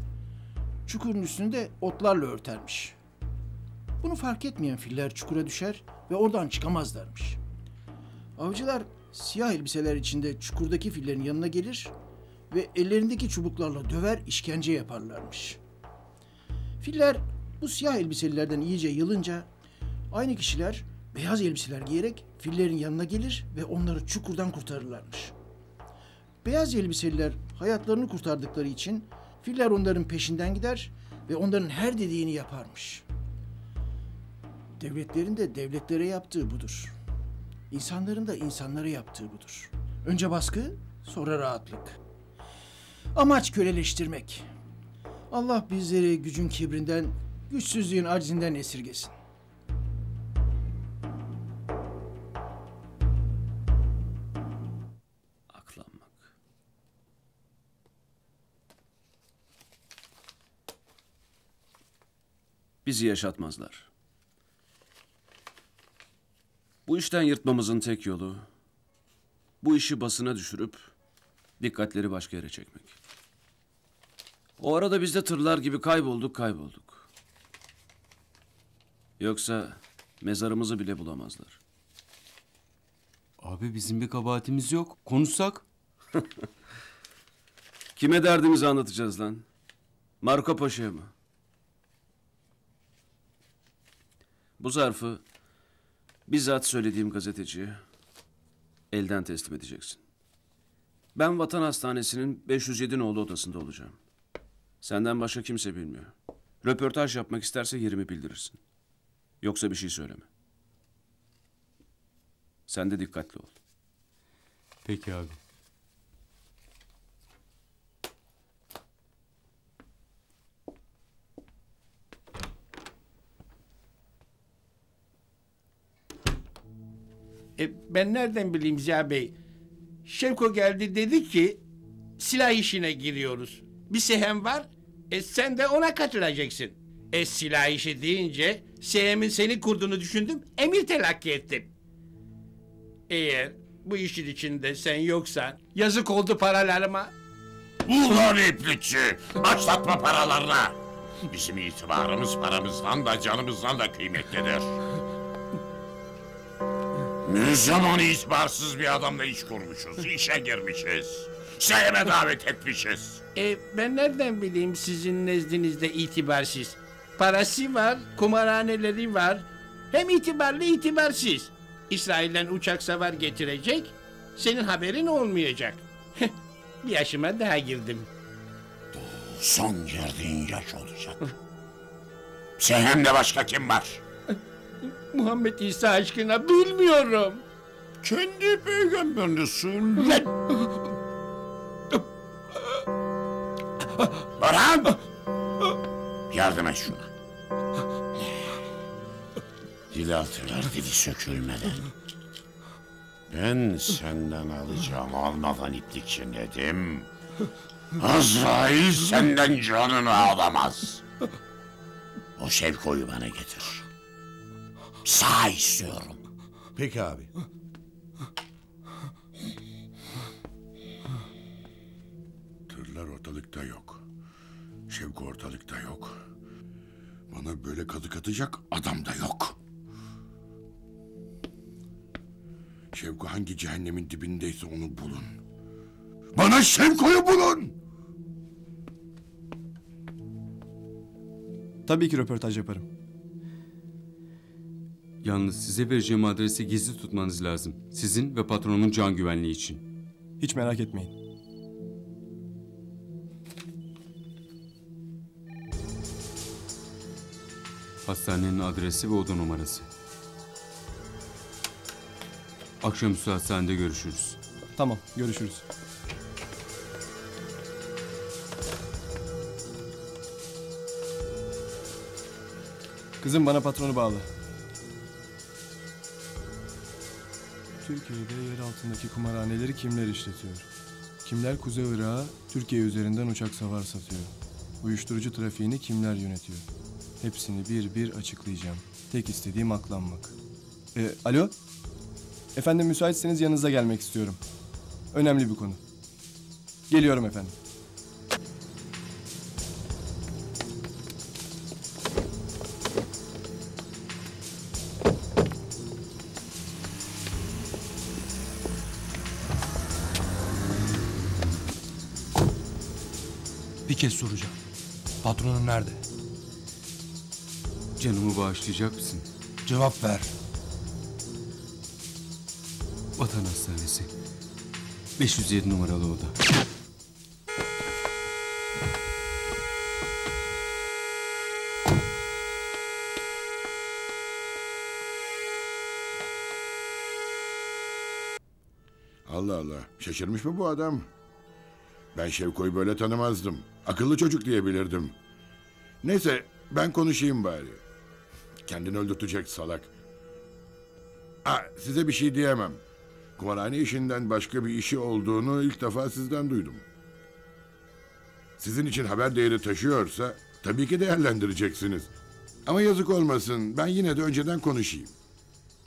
Çukurun üstünü de otlarla örtermiş. Bunu fark etmeyen filler çukura düşer ve oradan çıkamazlarmış. Avcılar siyah elbiseler içinde çukurdaki fillerin yanına gelir ve ellerindeki çubuklarla döver, işkence yaparlarmış. Filler bu siyah elbiselilerden iyice yılınca aynı kişiler beyaz elbiseler giyerek fillerin yanına gelir ve onları çukurdan kurtarırlarmış. Beyaz elbiseliler hayatlarını kurtardıkları için filler onların peşinden gider ve onların her dediğini yaparmış. Devletlerin de devletlere yaptığı budur. İnsanların da insanlara yaptığı budur. Önce baskı, sonra rahatlık. Amaç köleleştirmek. Allah bizleri gücün kibrinden, güçsüzlüğün acizinden esirgesin. Aklanmak. Bizi yaşatmazlar. Bu işten yırtmamızın tek yolu, bu işi basına düşürüp dikkatleri başka yere çekmek. O arada biz de tırlar gibi kaybolduk, kaybolduk. Yoksa mezarımızı bile bulamazlar. Abi bizim bir kabahatimiz yok. Konuşsak? Kime derdimizi anlatacağız lan? Marco Poşa'ya mı? Bu zarfı bizzat söylediğim gazeteciye elden teslim edeceksin. Ben Vatan Hastanesi'nin beş yüz yedi nolu odasında olacağım. Senden başka kimse bilmiyor. Röportaj yapmak isterse yerimi bildirirsin. Yoksa bir şey söyleme. Sen de dikkatli ol. Peki abi. E, ben nereden bileyim Ziya Bey? Şevko geldi dedi ki silah işine giriyoruz. Bir sehem var. E sen de ona katılacaksın. E silah işi deyince sehemin seni kurduğunu düşündüm. Emir telakki ettim. Eğer bu işin içinde sen yoksan yazık oldu paralarıma. Ulan iplikçi! Açlatma paralarına! Bizim itibarımız paramızdan da canımızdan da kıymetlidir. Ne zaman itibarsız bir adamla iş kurmuşuz, işe girmişiz. Seyime davet etmişiz. E ben nereden bileyim sizin nezdinizde itibarsız? Parası var, kumarhaneleri var. Hem itibarlı itibarsız. İsrail'den uçak savar getirecek, senin haberin olmayacak. Bir yaşıma daha girdim. Son girdiğin yaş olacak. Sehemde başka kim var? Muhammed İsa aşkına bilmiyorum. Kendi peygamberinisin. Orhan! Yardım et şuna. Dil hatırlar dili sökülmeden. Ben senden alacağım almadan iplikçi dedim. Azrail senden canını alamaz. O Şevko'yu bana getir. Sağ istiyorum. Peki abi. Tırlar ortalıkta yok. Şevko ortalıkta yok. Bana böyle kazık atacak adam da yok. Şevko hangi cehennemin dibindeyse onu bulun. Bana Şevko'yu bulun! Tabii ki röportaj yaparım. Yalnız size vereceğim adresi gizli tutmanız lazım. Sizin ve patronumun can güvenliği için. Hiç merak etmeyin. Hastanenin adresi ve oda numarası. Akşamüstü hastanede görüşürüz. Tamam, görüşürüz. Kızım bana patronu bağla. Türkiye'de yer altındaki kumarhaneleri kimler işletiyor? Kimler Kuzey Irak'a, Türkiye üzerinden uçak savar satıyor? Uyuşturucu trafiğini kimler yönetiyor? Hepsini bir bir açıklayacağım. Tek istediğim aklanmak. E, alo? Efendim müsaitseniz yanınıza gelmek istiyorum. Önemli bir konu. Geliyorum efendim. Bir kez soracağım. Patronun nerede? Canımı bağışlayacak mısın? Cevap ver. Vatan Hastanesi. beş yüz yedi numaralı oda. Allah Allah. Şaşırmış mı bu adam? Ben Şevko'yu böyle tanımazdım. Akıllı çocuk diyebilirdim. Neyse ben konuşayım bari. Kendini öldürtecek salak. Aa, size bir şey diyemem. Kumarhane işinden başka bir işi olduğunu ilk defa sizden duydum. Sizin için haber değeri taşıyorsa tabii ki değerlendireceksiniz. Ama yazık olmasın, ben yine de önceden konuşayım.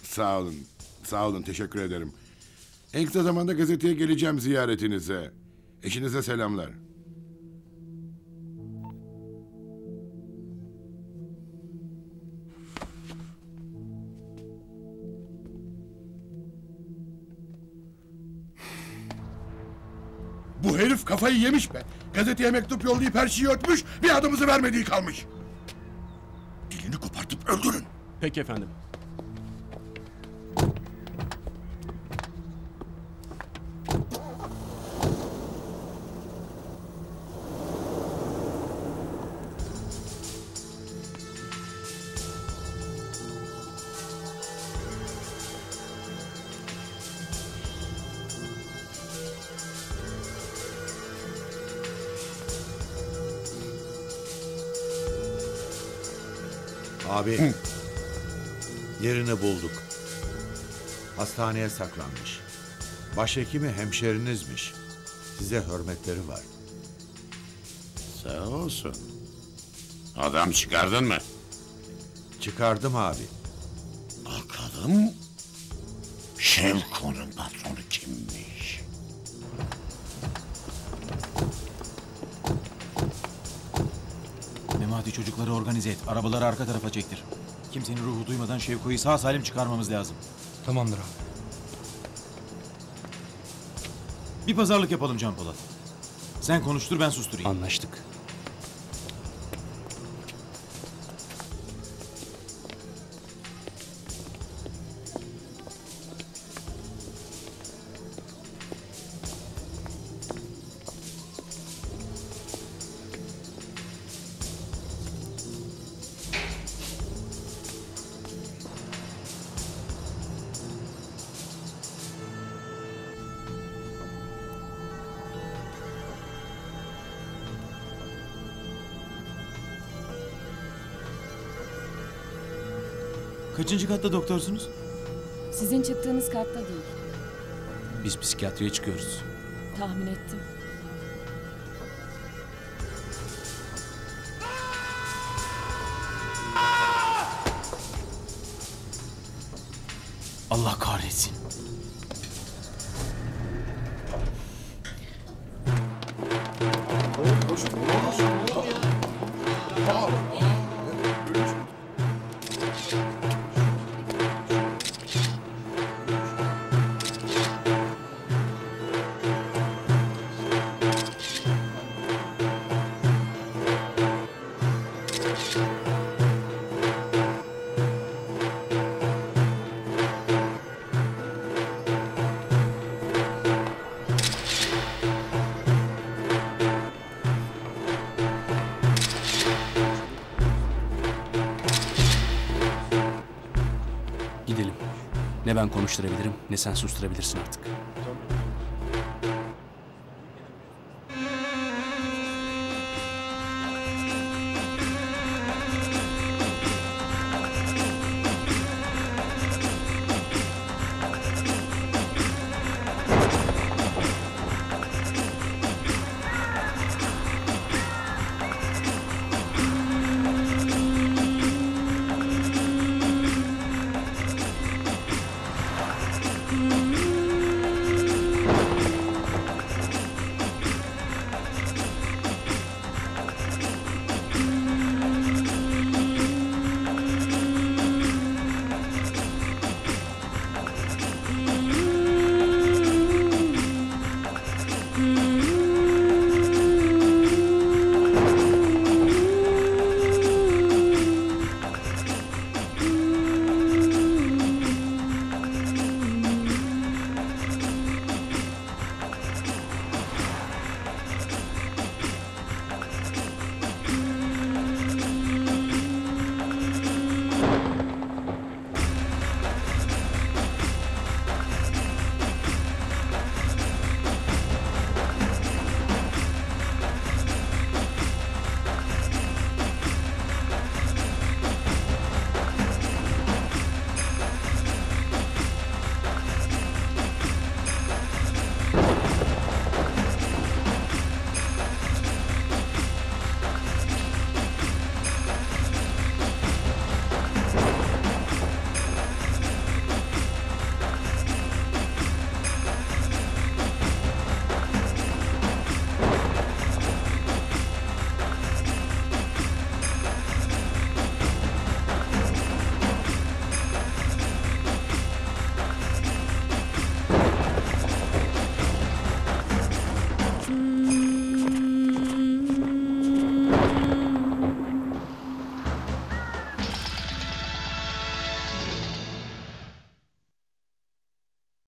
Sağ olun, sağ olun, teşekkür ederim. En kısa zamanda gazeteye geleceğim ziyaretinize. Eşinize selamlar. Bu herif kafayı yemiş be. Gazeteye mektup yollayıp her şeyi örtmüş, bir adımızı vermediği kalmış. Dilini kopartıp öldürün. Peki efendim. Abi, yerini bulduk. hastaneye saklanmış. Başhekimi hemşerinizmiş. Size hürmetleri var. Sağ olsun. Adam çıkardın mı? Çıkardım abi. Bakalım Şevko'nun patronu kimmiş? Memati, çocukları organize et. Arabaları arka tarafa çektir. Kimsenin ruhu duymadan Şevko'yu sağ salim çıkarmamız lazım. Tamamdır abi. Bir pazarlık yapalım Can Polat. Sen konuştur, ben susturayım. Anlaştık. Kaçıncı katta doktorsunuz? Sizin çıktığınız katta değil. Biz psikiyatriye çıkıyoruz. Tahmin ettim. Allah kahretsin. Ne ben konuşturabilirim, ne sen susturabilirsin artık.